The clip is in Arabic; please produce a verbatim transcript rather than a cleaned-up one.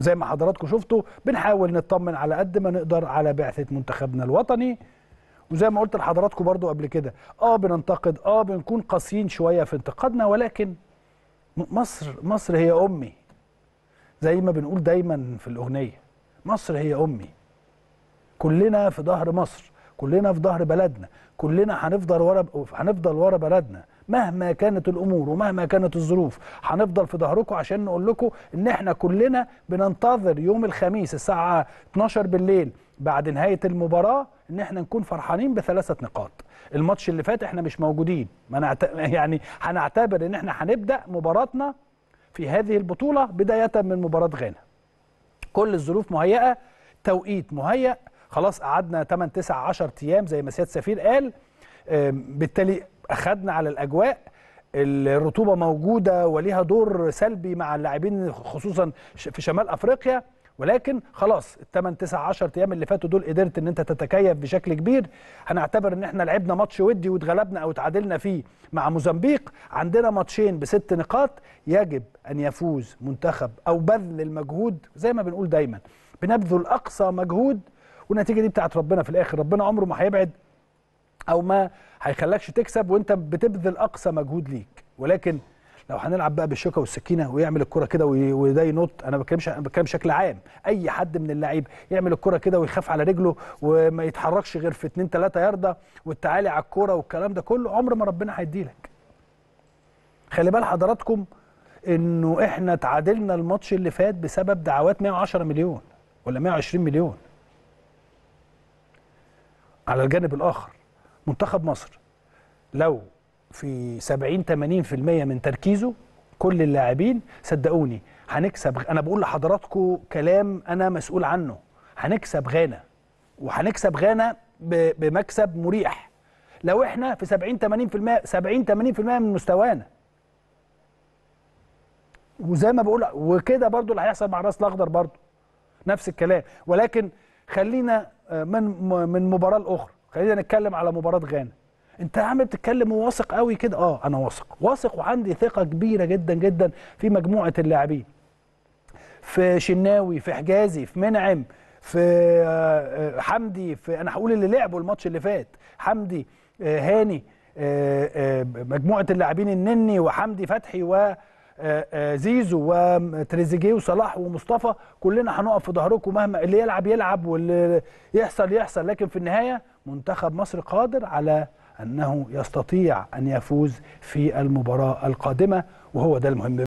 زي ما حضراتكم شفتوا بنحاول نطمن على قد ما نقدر على بعثة منتخبنا الوطني، وزي ما قلت لحضراتكم برضو قبل كده اه بننتقد، اه بنكون قاسيين شوية في انتقادنا، ولكن مصر مصر هي أمي، زي ما بنقول دايما في الأغنية، مصر هي أمي، كلنا في ظهر مصر، كلنا في ظهر بلدنا، كلنا هنفضل ورا هنفضل ورا بلدنا مهما كانت الامور ومهما كانت الظروف، هنفضل في ظهركم عشان نقول لكم ان احنا كلنا بننتظر يوم الخميس الساعه اتناشر بالليل بعد نهايه المباراه ان احنا نكون فرحانين بثلاثه نقاط. الماتش اللي فات احنا مش موجودين، ما يعني هنعتبر ان احنا هنبدا مباراتنا في هذه البطوله بدايه من مباراه غانا. كل الظروف مهيئه، توقيت مهيئ، خلاص قعدنا تمن تسعة عشرة ايام زي ما سياده سفير قال، بالتالي اخذنا على الاجواء، الرطوبه موجوده وليها دور سلبي مع اللاعبين خصوصا في شمال افريقيا، ولكن خلاص الثمان تسعة عشر ايام اللي فاتوا دول قدرت ان انت تتكيف بشكل كبير. هنعتبر ان احنا لعبنا ماتش ودي واتغلبنا او تعادلنا فيه مع موزمبيق، عندنا ماتشين بست نقاط يجب ان يفوز منتخب او بذل المجهود، زي ما بنقول دايما بنبذل اقصى مجهود والنتيجه دي بتاعت ربنا في الاخر، ربنا عمره ما هيبعد او ما هيخلكش تكسب وانت بتبذل اقصى مجهود ليك. ولكن لو هنلعب بقى بالشوكه والسكينه ويعمل الكره كده وده ينط، انا بتكلمش انا بتكلم بشكل عام، اي حد من اللعيبه يعمل الكره كده ويخاف على رجله وما يتحركش غير في اتنين تلاتة يارده والتعالي على الكوره والكلام ده كله، عمر ما ربنا هيديلك. خلي بال حضراتكم انه احنا تعادلنا الماتش اللي فات بسبب دعوات مية وعشرة مليون ولا مية وعشرين مليون. على الجانب الاخر منتخب مصر لو في سبعين تمانين بالمية من تركيزه كل اللاعبين، صدقوني هنكسب. انا بقول لحضراتكم كلام انا مسؤول عنه، هنكسب غانا، وهنكسب غانا بمكسب مريح لو احنا في سبعين تمانين بالمية من مستوانا. وزي ما بقول وكده برضو اللي هيحصل مع راس الاخضر برضو نفس الكلام، ولكن خلينا من من مباراه الاخرى، خلينا نتكلم على مباراه غانا. انت يا عم بتتكلم وواثق قوي كده، اه انا واثق واثق وعندي ثقه كبيره جدا جدا في مجموعه اللاعبين، في شناوي، في حجازي، في منعم، في حمدي، في انا هقول اللي لعبوا الماتش اللي فات، حمدي، هاني، مجموعه اللاعبين النني وحمدي فتحي و زيزو وتريزيجيه وصلاح ومصطفى، كلنا هنقف في ظهركم مهما اللي يلعب يلعب واللي يحصل يحصل، لكن في النهايه منتخب مصر قادر على انه يستطيع ان يفوز في المباراه القادمه، وهو ده المهم.